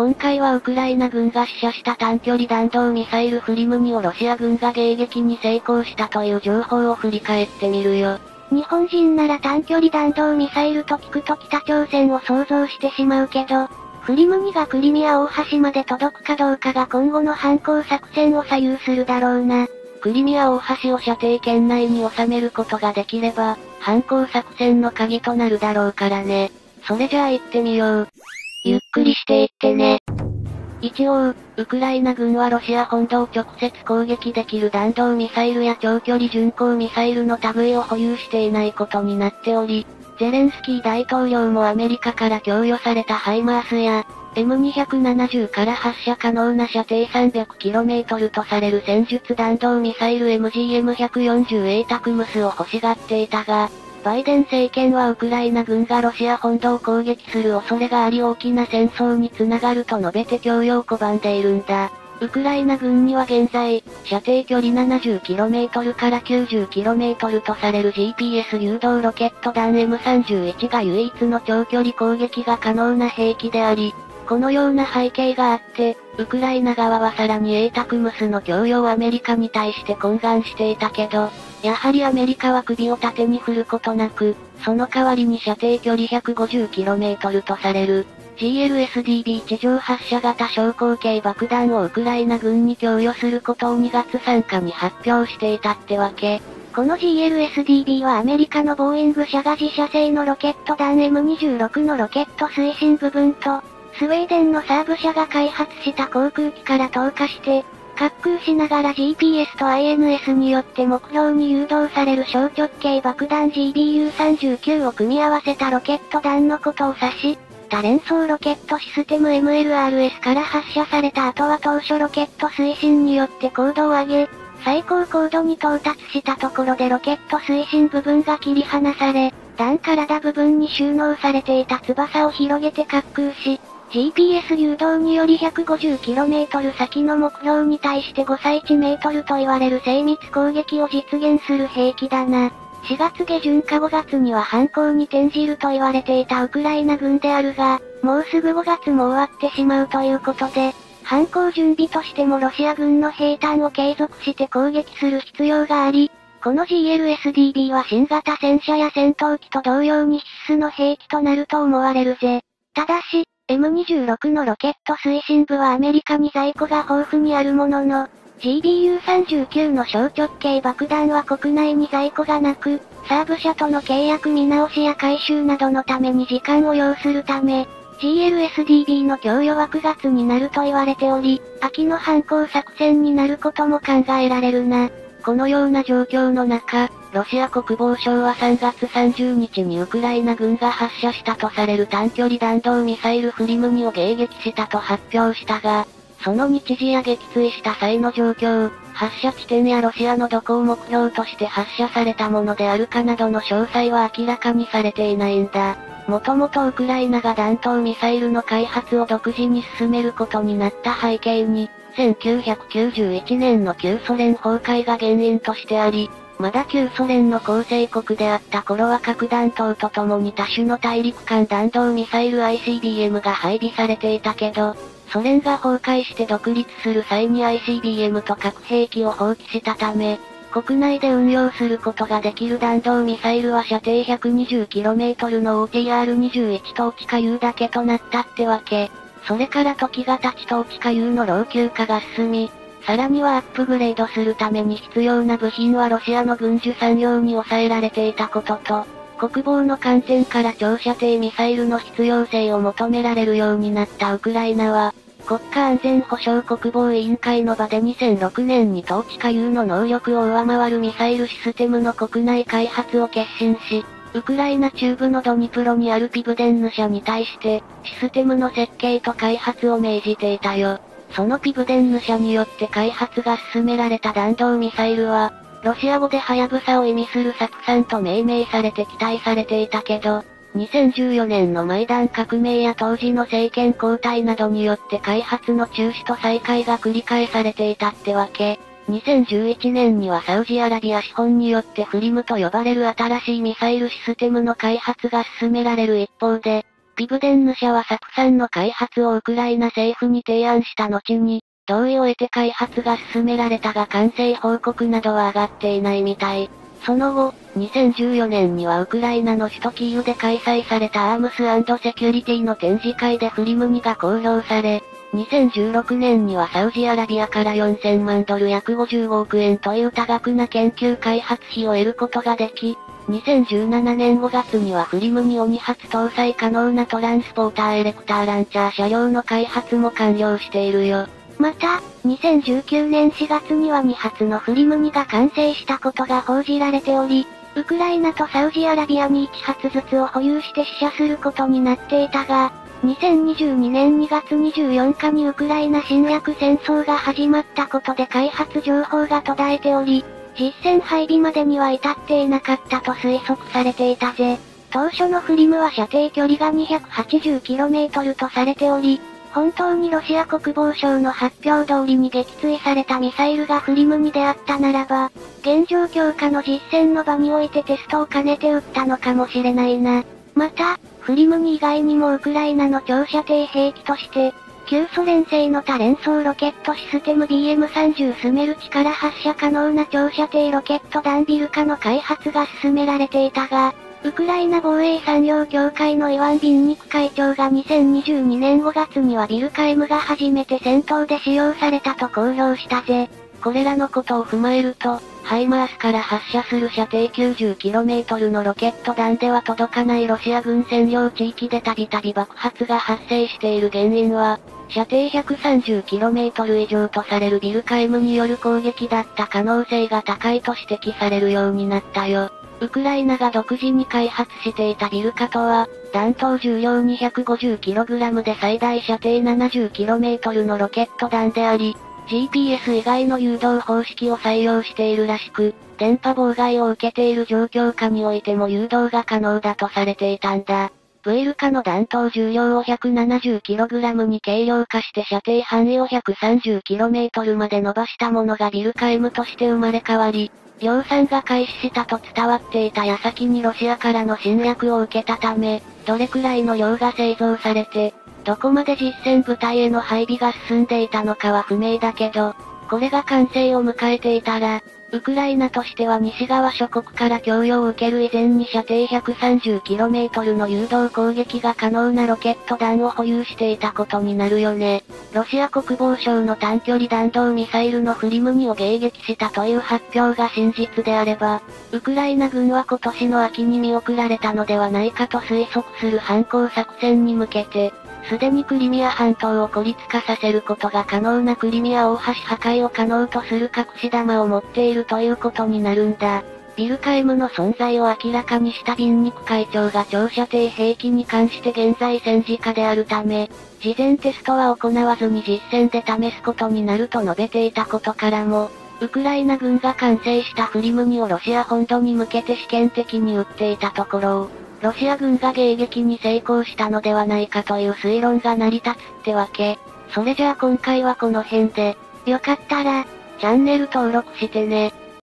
今回はウクライナ軍が試射した短距離弾道ミサイルフリムニをロシア軍が迎撃に成功したという情報を振り返ってみるよ。日本人なら短距離弾道ミサイルと聞くと北朝鮮を想像してしまうけど、フリムニがクリミア大橋まで届くかどうかが今後の反攻作戦を左右するだろうな。クリミア大橋を射程圏内に収めることができれば、反攻作戦の鍵となるだろうからね。それじゃあ行ってみよう。ゆっくりしていってね。一応、ウクライナ軍はロシア本土を直接攻撃できる弾道ミサイルや長距離巡航ミサイルの類を保有していないことになっており、ゼレンスキー大統領もアメリカから供与されたハイマースや、M270 から発射可能な射程 300km とされる戦術弾道ミサイル MGM-140A タクムスを欲しがっていたが、バイデン政権はウクライナ軍がロシア本土を攻撃する恐れがあり大きな戦争につながると述べて供与を拒んでいるんだ。ウクライナ軍には現在、射程距離 70km から 90km とされる GPS 誘導ロケット弾 M31 が唯一の長距離攻撃が可能な兵器であり、このような背景があって、ウクライナ側はさらに ATACMS の供与をアメリカに対して懇願していたけど、やはりアメリカは首を縦に振ることなく、その代わりに射程距離 150km とされる GLSDB 地上発射型昇降系爆弾をウクライナ軍に供与することを2月3日に発表していたってわけ。この GLSDB はアメリカのボーイング社が自社製のロケット弾 M26 のロケット推進部分と、スウェーデンのサーブ社が開発した航空機から投下して、滑空しながら GPS と INS によって目標に誘導される小直径爆弾 GBU-39 を組み合わせたロケット弾のことを指し、多連装ロケットシステム MLRS から発射された後は当初ロケット推進によって高度を上げ、最高高度に到達したところでロケット推進部分が切り離され、弾体部分に収納されていた翼を広げて滑空し、GPS 誘導により 150km 先の目標に対して誤差 1m と言われる精密攻撃を実現する兵器だな。4月下旬か5月には反攻に転じると言われていたウクライナ軍であるが、もうすぐ5月も終わってしまうということで、反攻準備としてもロシア軍の兵站を継続して攻撃する必要があり、この GLSDB は新型戦車や戦闘機と同様に必須の兵器となると思われるぜ。ただし、M26 のロケット推進部はアメリカに在庫が豊富にあるものの、GBU-39 の小直径爆弾は国内に在庫がなく、サーブ社との契約見直しや改修などのために時間を要するため、GLSDB の供与は9月になると言われており、秋の反攻作戦になることも考えられるな。このような状況の中、ロシア国防省は3月30日にウクライナ軍が発射したとされる短距離弾道ミサイルフリムニを迎撃したと発表したが、その日時や撃墜した際の状況、発射地点やロシアのどこを目標として発射されたものであるかなどの詳細は明らかにされていないんだ。もともとウクライナが弾頭ミサイルの開発を独自に進めることになった背景に、1991年の旧ソ連崩壊が原因としてあり、まだ旧ソ連の構成国であった頃は核弾頭とともに多種の大陸間弾道ミサイル ICBM が配備されていたけど、ソ連が崩壊して独立する際に ICBM と核兵器を放棄したため、国内で運用することができる弾道ミサイルは射程 120km の OTR-21 と地下有だけとなったってわけ。それから時が経ちと地下有の老朽化が進み、さらにはアップグレードするために必要な部品はロシアの軍需産業に抑えられていたことと、国防の観点から長射程ミサイルの必要性を求められるようになったウクライナは、国家安全保障国防委員会の場で2006年に当地下有の能力を上回るミサイルシステムの国内開発を決心し、ウクライナ中部のドニプロにあるピブデンヌ社に対して、システムの設計と開発を命じていたよ。そのピブデンヌ社によって開発が進められた弾道ミサイルは、ロシア語でハヤブサを意味するサクサンと命名されて期待されていたけど、2014年のマイダン革命や当時の政権交代などによって開発の中止と再開が繰り返されていたってわけ。2011年にはサウジアラビア資本によってフリムと呼ばれる新しいミサイルシステムの開発が進められる一方で、ピブデンヌ社はサクさんの開発をウクライナ政府に提案した後に、同意を得て開発が進められたが完成報告などは上がっていないみたい。その後、2014年にはウクライナの首都キーウで開催されたアームス&セキュリティの展示会でフリム2が公表され、2016年にはサウジアラビアから4000万ドル約55億円という多額な研究開発費を得ることができ、2017年5月にはフリム2を2発搭載可能なトランスポーターエレクターランチャー車両の開発も完了しているよ。また、2019年4月には2発のフリム2が完成したことが報じられており、ウクライナとサウジアラビアに1発ずつを保有して試射することになっていたが、2022年2月24日にウクライナ侵略戦争が始まったことで開発情報が途絶えており、実戦配備までには至っていなかったと推測されていたぜ。当初のフリムは射程距離が 280km とされており、本当にロシア国防省の発表通りに撃墜されたミサイルがフリム2であったならば、現状強化の実戦の場においてテストを兼ねて撃ったのかもしれないな。また、フリム2以外にもウクライナの長射程兵器として、旧ソ連製の多連装ロケットシステム BM-30 スメルチから発射可能な長射程ロケット弾ビル化の開発が進められていたが、ウクライナ防衛産業協会のイワン・ビンニク会長が2022年5月にはビルカ M が初めて戦闘で使用されたと公表したぜ。これらのことを踏まえると、ハイマースから発射する射程 90km のロケット弾では届かないロシア軍占領地域でたびたび爆発が発生している原因は、射程 130km 以上とされるビルカ M による攻撃だった可能性が高いと指摘されるようになったよ。ウクライナが独自に開発していたビルカとは、弾頭重量 250kg で最大射程 70km のロケット弾であり、GPS 以外の誘導方式を採用しているらしく、電波妨害を受けている状況下においても誘導が可能だとされていたんだ。ブイルカの弾頭重量を 170kg に軽量化して射程範囲を 130km まで伸ばしたものがビルカ M として生まれ変わり、量産が開始したと伝わっていた矢先にロシアからの侵略を受けたため、どれくらいの量が製造されて、どこまで実戦部隊への配備が進んでいたのかは不明だけど、これが完成を迎えていたら、ウクライナとしては西側諸国から供与を受ける以前に射程 130km の誘導攻撃が可能なロケット弾を保有していたことになるよね。ロシア国防省の短距離弾道ミサイルのフリム2を迎撃したという発表が真実であれば、ウクライナ軍は今年の秋に見送られたのではないかと推測する反攻作戦に向けて、すでにクリミア半島を孤立化させることが可能なクリミア大橋破壊を可能とする隠し玉を持っているということになるんだ。ビルカ M の存在を明らかにしたビンニク会長が長射程兵器に関して現在戦時下であるため、事前テストは行わずに実戦で試すことになると述べていたことからも、ウクライナ軍が完成したフリム2をロシア本土に向けて試験的に撃っていたところを、ロシア軍が迎撃に成功したのではないかという推論が成り立つってわけ。それじゃあ今回はこの辺で、よかったら、チャンネル登録してね。